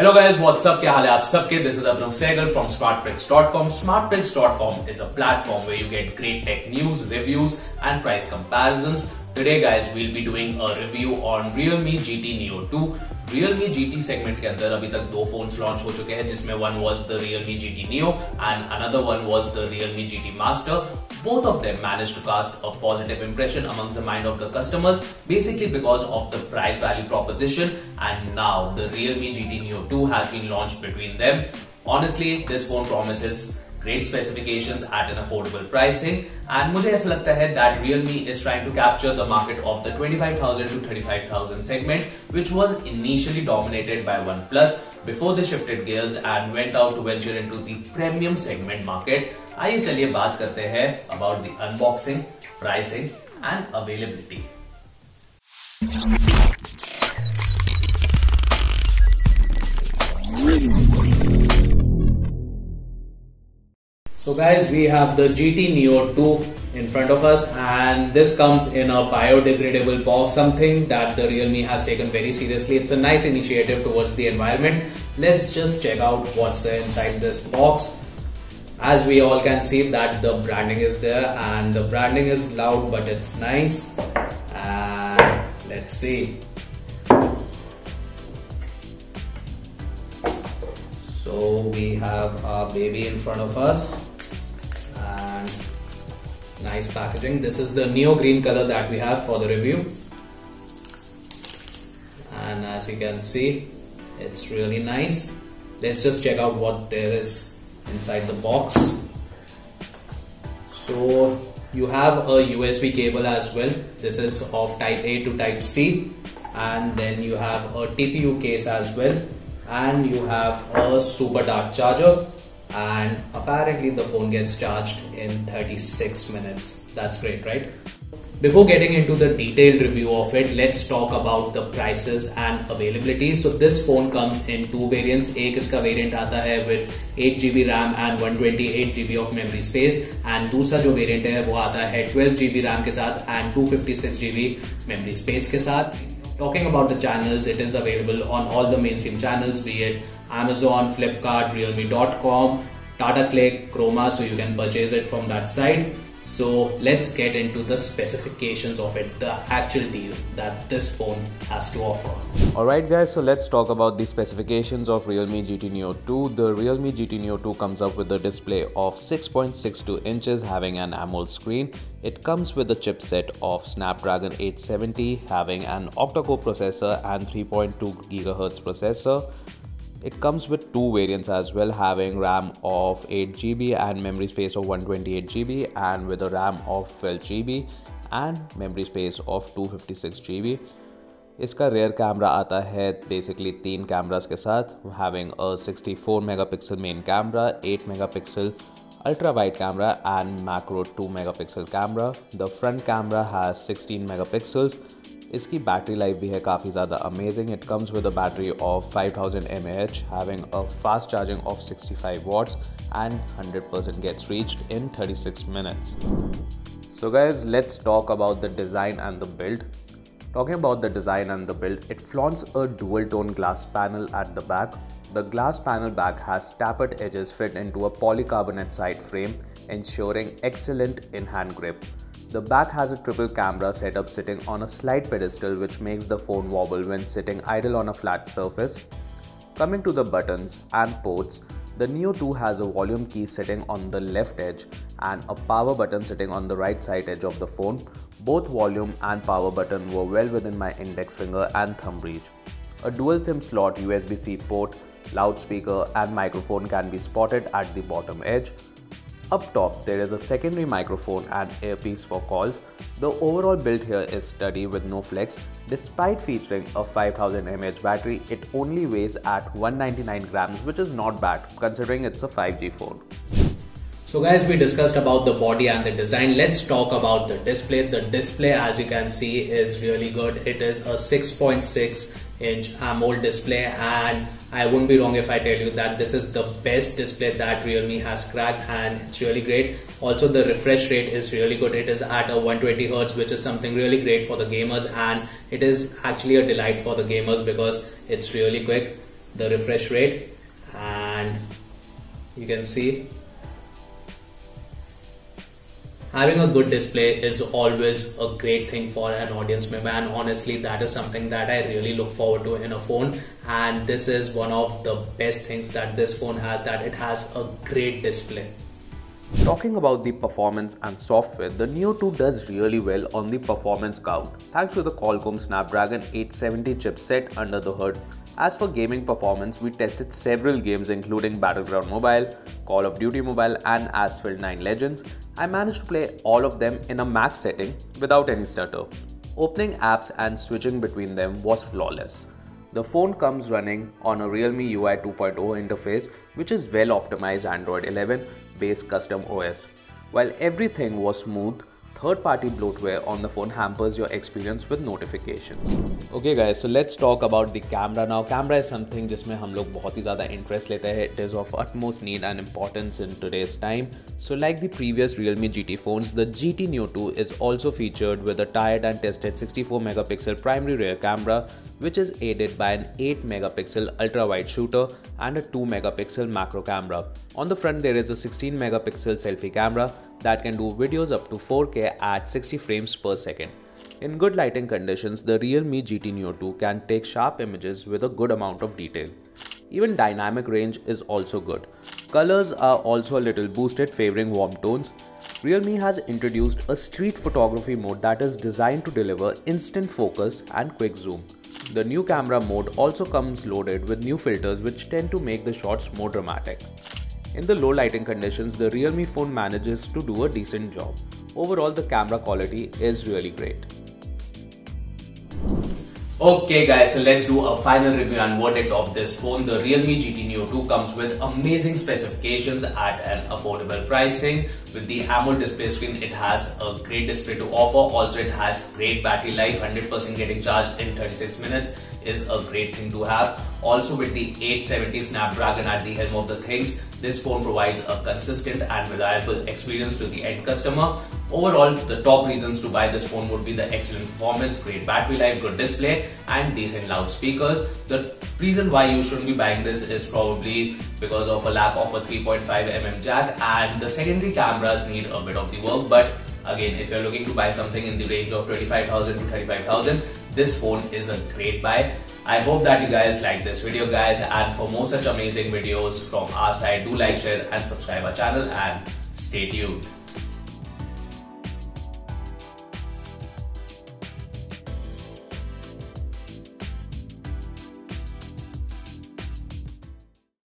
Hello guys, what's up? Kya haal hai aap sabke? This is Abhinav Sehgal from Smartprix.com. Smartprix.com is a platform where you get great tech news, reviews and price comparisons. Today guys, we'll be doing a review on Realme GT Neo 2. Realme GT segment के अंदर अभी तक दो phones launch हो चुके हैं, जिसमें one was the Realme GT Neo and another one was the Realme GT Master. Both of them managed to cast a positive impression amongst the mind of the customers, basically because of the price value proposition. And now the Realme GT Neo 2 has been launched between them. Honestly, this phone promises great specifications at an affordable pricing, and मुझे ऐसा लगता है that Realme is trying to capture the market of the 25,000 to 35,000 segment, which was initially dominated by OnePlus before they shifted gears and went out to venture into the premium segment market. आइए चलिए बात करते हैं about the unboxing, pricing and availability. So guys, we have the GT Neo 2 in front of us, and this comes in a biodegradable box, something that the Realme has taken very seriously. It's a nice initiative towards the environment. Let's just check out what's inside this box. As we all can see that the branding is there, and the branding is loud but it's nice. And let's see. So we have our baby in front of us. Nice packaging. This is the neo green color that we have for the review, and as you can see, it's really nice. Let's just check out what there is inside the box. So you have a USB cable as well. This is of type A to type C, and then you have a TPU case as well, and you have a super dark charger. And apparently the phone gets charged in 36 minutes. That's great, right? Before getting into the detailed review of it, let's talk about the prices and availability. So this phone comes in two variants. Ek iska variant aata hai with 8GB RAM and 128GB of memory space, and दूसरा जो variant hai वो आता है 12GB RAM के साथ and 256GB memory space के साथ. Talking about the channels, it is available on all the mainstream channels, be it Amazon, Flipkart, Realme.com, Tata Cliq, Chroma, so you can purchase it from that site. So let's get into the specifications of it, the actual deal that this phone has to offer. Alright guys, so let's talk about the specifications of Realme GT Neo 2. The Realme GT Neo 2 comes up with a display of 6.62 inches having an AMOLED screen. It comes with a chipset of Snapdragon 870 having an octa-core processor and 3.2 GHz processor. It comes with two variants as well, having RAM of 8GB and memory space of 128GB, and with a RAM of 12GB and memory space of 256GB. इसका rear camera आता है basically तीन cameras के साथ, having a 64MP main camera, 8MP ultra wide camera and macro 2MP camera. The front camera has 16MP. इसकी battery life भी है काफ़ी ज़्यादा amazing. It comes with a battery of 5000 mAh having a fast charging of 65 watts and 100% gets reached in 36 minutes. So guys, let's talk about the design and the build. Talking about the design and the build, it flaunts a dual-tone glass panel at the back. The glass panel back has tapered edges fit into a polycarbonate side frame, ensuring excellent in-hand grip. The back has a triple camera setup sitting on a slight pedestal, which makes the phone wobble when sitting idle on a flat surface. Coming to the buttons and ports, the Neo 2 has a volume key sitting on the left edge and a power button sitting on the right side edge of the phone. Both volume and power button were well within my index finger and thumb reach. A dual SIM slot, USB-C port, loudspeaker and microphone can be spotted at the bottom edge. Up top, there is a secondary microphone and earpiece for calls. The overall build here is sturdy with no flex. Despite featuring a 5000 mAh battery, it only weighs at 199 grams, which is not bad considering it's a 5G phone. So guys, we discussed about the body and the design. Let's talk about the display. The display, as you can see, is really good. It is a 6.6-inch AMOLED display, and I wouldn't be wrong if I tell you that this is the best display that Realme has cracked, and it's really great. Also, the refresh rate is really good. It is at a 120Hz, which is something really great for the gamers, and it is actually a delight for the gamers because it's really quick. the refresh rate, and you can see having a good display is always a great thing for an audience member, and honestly that is something that I really look forward to in a phone. And this is one of the best things that this phone has, that it has a great display. Talking about the performance and software, the Neo 2 does really well on the performance count thanks to the Qualcomm Snapdragon 870 chipset under the hood. As for gaming performance, we tested several games including Battleground Mobile, Call of Duty Mobile and Asphalt 9 Legends. I managed to play all of them in a max setting without any stutter. Opening apps and switching between them was flawless. The phone comes running on a Realme UI 2.0 interface, which is well optimized Android 11 based custom OS. While everything was smooth, third-party bloatware on the phone hampers your experience with notifications. Okay guys, so let's talk about the camera now. Camera is something जिसमें हम लोग बहुत ही ज़्यादा interest लेते हैं. It is of utmost need and importance in today's time. So like the previous Realme GT phones, the GT Neo 2 is also featured with a tried and tested 64-megapixel primary rear camera, which is aided by an 8-megapixel ultra-wide shooter and a 2-megapixel macro camera. On the front, there is a 16-megapixel selfie camera that can do videos up to 4K at 60 frames per second. In good lighting conditions, the Realme GT Neo 2 can take sharp images with a good amount of detail. Even dynamic range is also good. Colors are also a little boosted, favoring warm tones. Realme has introduced a street photography mode that is designed to deliver instant focus and quick zoom. The new camera mode also comes loaded with new filters which tend to make the shots more dramatic. In the low lighting conditions, the Realme phone manages to do a decent job. Overall, the camera quality is really great. Okay guys, so let's do a final review and verdict of this phone. The Realme GT Neo 2 comes with amazing specifications at an affordable pricing. With the AMOLED display screen, it has a great display to offer. Also, it has great battery life, 100% getting charged in 36 minutes. Is a great thing to have. Also, with the 870 Snapdragon at the helm of the things, this phone provides a consistent and reliable experience to the end customer. Overall, the top reasons to buy this phone would be the excellent performance, great battery life, good display and decent loudspeakers. The reason why you shouldn't be buying this is probably because of a lack of a 3.5mm jack, and the secondary cameras need a bit of the work. But again, if you're looking to buy something in the range of 25,000 to 35,000, this phone is a great buy. I hope that you guys like this video guys, and for more such amazing videos from our side, do like, share and subscribe our channel and stay tuned.